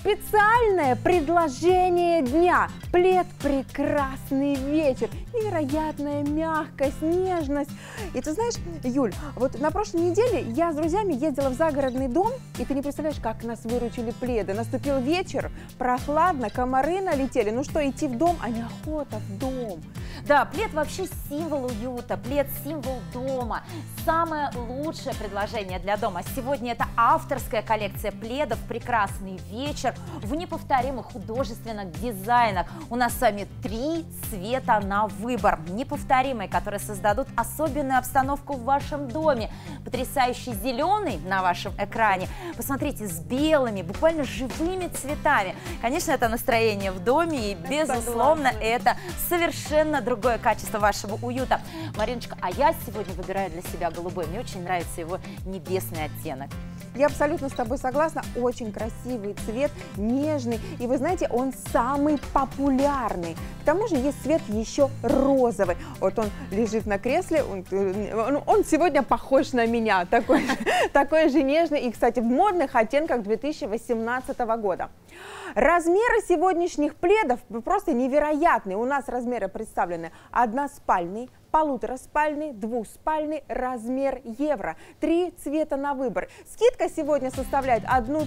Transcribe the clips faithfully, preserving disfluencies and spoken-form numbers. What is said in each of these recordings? Специальное предложение дня. Плед «Прекрасный вечер». Невероятная мягкость, нежность. И ты знаешь, Юль, вот на прошлой неделе я с друзьями ездила в загородный дом, и ты не представляешь, как нас выручили пледы. Наступил вечер, прохладно, комары налетели. Ну что, идти в дом, а неохота в дом. Да, плед вообще символ уюта, плед символ дома. Самое лучшее предложение для дома сегодня — это авторская коллекция пледов «Прекрасный вечер» в неповторимых художественных дизайнах. У нас с вами три цвета на выбор. Неповторимые, которые создадут особенную обстановку в вашем доме. Потрясающий зеленый на вашем экране. Посмотрите, с белыми, буквально живыми цветами. Конечно, это настроение в доме, и, безусловно, это совершенно другое качество вашего уюта. Мариночка, а я сегодня выбираю для себя голубой. Мне очень нравится его небесный оттенок. Я абсолютно с тобой согласна. Очень красивый цвет, нежный. И вы знаете, он самый популярный. К тому же есть цвет еще розовый. Вот он лежит на кресле. Он, он сегодня похож на меня. Такой, такой же нежный. И, кстати, в модных оттенках две тысячи восемнадцатого года. Размеры сегодняшних пледов просто невероятные. У нас размеры представлены: односпальный, полутораспальный, двухспальный, размер евро. Три цвета на выбор. Скидка сегодня составляет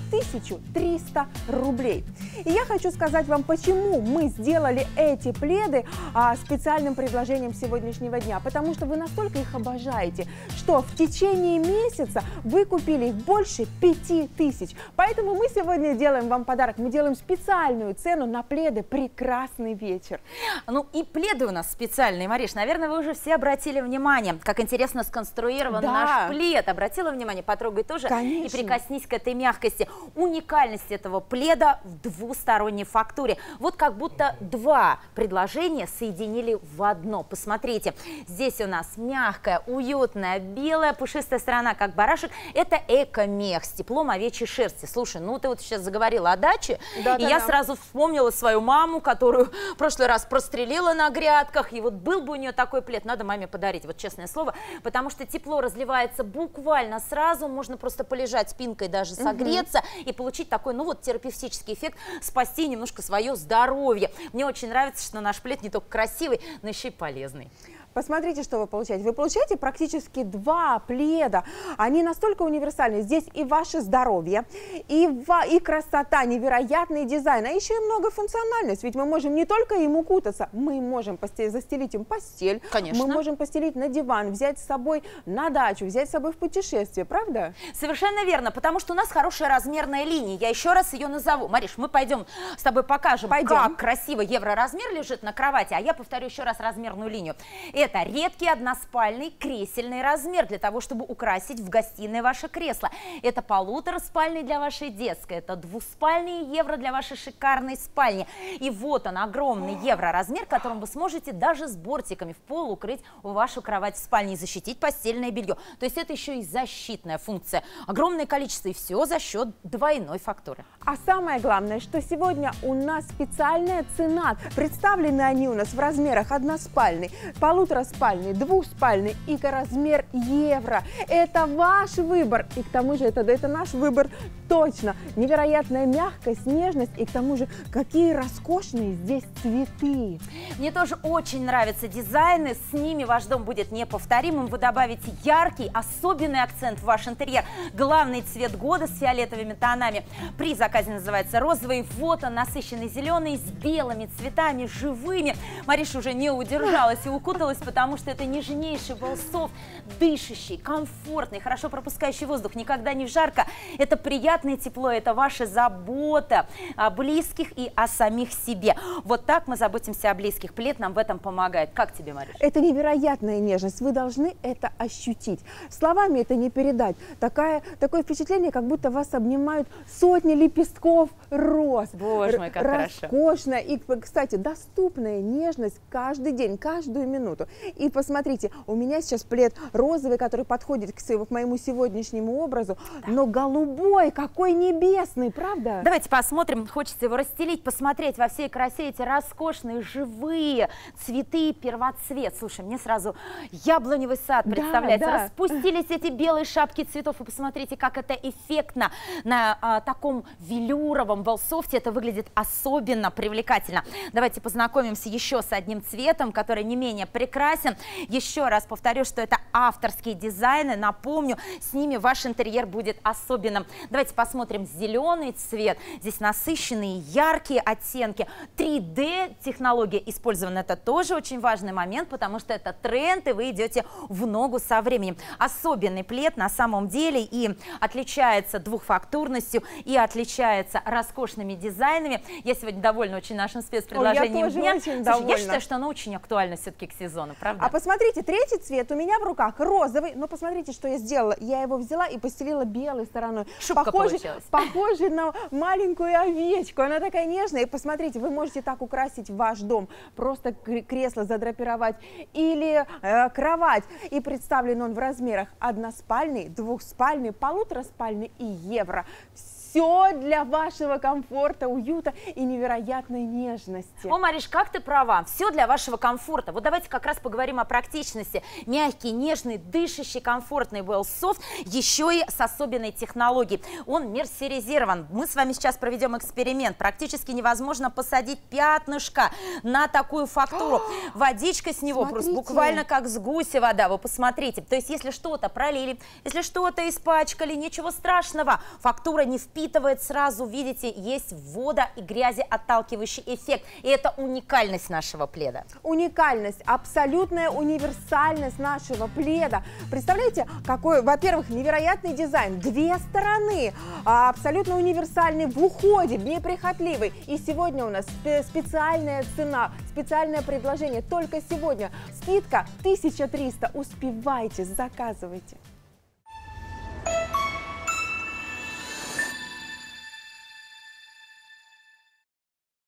тысячу триста рублей. И я хочу сказать вам, почему мы сделали эти пледы а, специальным предложением сегодняшнего дня. Потому что вы настолько их обожаете, что в течение месяца вы купили их больше пяти тысяч. Поэтому мы сегодня делаем вам подарок. Мы делаем специальную цену на пледы «Прекрасный вечер». Ну и пледы у нас специальные, Мариш. Наверное, вы уже все обратили внимание, как интересно сконструирован да. наш плед. Обратила внимание? Потрогай тоже. Конечно. И прикоснись к этой мягкости. Уникальность этого пледа в двусторонней фактуре. Вот как будто два предложения соединили в одно. Посмотрите, здесь у нас мягкая, уютная, белая, пушистая сторона, как барашек. Это эко-мех с теплом овечьей шерсти. Слушай, ну ты вот сейчас заговорила о даче, да, и да, я да. сразу вспомнила свою маму, которую в прошлый раз прострелила на грядках. И вот был бы у нее такой плед, надо маме подарить, вот честное слово, потому что тепло разливается буквально сразу, можно просто полежать спинкой, даже согреться угу. и получить такой, ну вот, терапевтический эффект, спасти немножко свое здоровье. Мне очень нравится, что наш плед не только красивый, но еще и полезный. Посмотрите, что вы получаете. Вы получаете практически два пледа. Они настолько универсальны. Здесь и ваше здоровье, и, ва и красота, невероятный дизайн, а еще и многофункциональность. Ведь мы можем не только им укутаться, мы можем застелить им постель, Конечно. мы можем постелить на диван, взять с собой на дачу, взять с собой в путешествие, правда? Совершенно верно, потому что у нас хорошая размерная линия. Я еще раз ее назову. Мариш, мы пойдем с тобой покажем, пойдем. как красиво евроразмер лежит на кровати, а я повторю еще раз размерную линию. Это редкий односпальный кресельный размер для того, чтобы украсить в гостиной ваше кресло. Это полутораспальный для вашей детской, это двуспальный евро для вашей шикарной спальни. И вот он, огромный евроразмер, которым вы сможете даже с бортиками в пол укрыть вашу кровать в спальне и защитить постельное белье. То есть это еще и защитная функция. Огромное количество, и все за счет двойной фактуры. А самое главное, что сегодня у нас специальная цена. Представлены они у нас в размерах односпальный, полутораспальный, спальный, двухспальный и размер евро. Это ваш выбор. И к тому же это, это наш выбор точно. Невероятная мягкость, нежность. И к тому же какие роскошные здесь цветы. Мне тоже очень нравятся дизайны. С ними ваш дом будет неповторимым. Вы добавите яркий, особенный акцент в ваш интерьер. Главный цвет года с фиолетовыми тонами. При заказе называется розовый. Вот он, насыщенный зеленый, с белыми цветами, живыми. Мариша уже не удержалась и укуталась, потому что это нежнейший был софт, дышащий, комфортный, хорошо пропускающий воздух, никогда не жарко. Это приятное тепло, это ваша забота о близких и о самих себе. Вот так мы заботимся о близких. Плед нам в этом помогает. Как тебе, Мариш? Это невероятная нежность. Вы должны это ощутить. Словами это не передать. Такое, такое впечатление, как будто вас обнимают сотни лепестков роз. Боже мой, как роскошная хорошо. Роскошная и, кстати, доступная нежность каждый день, каждую минуту. вижу. И посмотрите, у меня сейчас плед розовый, который подходит к, к моему сегодняшнему образу, да. Но голубой, какой небесный, правда? Давайте посмотрим, хочется его расстелить, посмотреть во всей красе эти роскошные, живые цветы, первоцвет. Слушай, мне сразу яблоневый сад представляется. Да, да. Распустились эти белые шапки цветов, и посмотрите, как это эффектно на а, таком велюровом волсофте, это выглядит особенно привлекательно. Давайте познакомимся еще с одним цветом, который не менее прекрасен. Еще раз повторю, что это авторские дизайны. Напомню, с ними ваш интерьер будет особенным. Давайте посмотрим зеленый цвет. Здесь насыщенные, яркие оттенки. три дэ технология использована. Это тоже очень важный момент, потому что это тренд, и вы идете в ногу со временем. Особенный плед на самом деле и отличается двухфактурностью, и отличается роскошными дизайнами. Я сегодня довольна очень нашим спецпредложением. Ой, я, тоже очень довольна. Я считаю, что оно очень актуально все-таки к сезону, правда? А посмотрите, третий цвет у меня в руках розовый, но посмотрите, что я сделала. Я его взяла и постелила белой стороной. Шубка похожа, похожа на маленькую овечку. Она такая нежная. И посмотрите, вы можете так украсить ваш дом. Просто кресло задрапировать или э, кровать. И представлен он в размерах односпальный, двухспальный, полутораспальный и евро. Все для вашего комфорта, уюта и невероятной нежности. О, Мариш, как ты права. Все для вашего комфорта. Вот давайте как раз поговорим о практичности. Мягкий, нежный, дышащий, комфортный Wellsoft, еще и с особенной технологией. Он мерсеризирован. Мы с вами сейчас проведем эксперимент. Практически невозможно посадить пятнышко на такую фактуру. Водичка с него просто буквально как с гуся вода. Вы посмотрите. То есть если что-то пролили, если что-то испачкали, ничего страшного. Фактура не впечатляет. Впитывает сразу, видите, есть вода и грязи отталкивающий эффект. И это уникальность нашего пледа. Уникальность, абсолютная универсальность нашего пледа. Представляете, какой, во-первых, невероятный дизайн. Две стороны, абсолютно универсальный в уходе, неприхотливый. И сегодня у нас специальная цена, специальное предложение. Только сегодня скидка тысяча триста. Успевайте, заказывайте.